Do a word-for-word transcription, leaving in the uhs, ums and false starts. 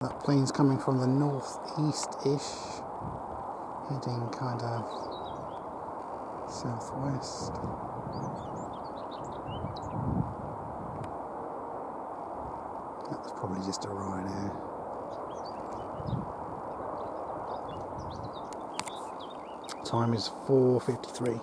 That plane's coming from the northeast-ish, heading kind of southwest. That's probably just a Ryanair. Time is four fifty-three.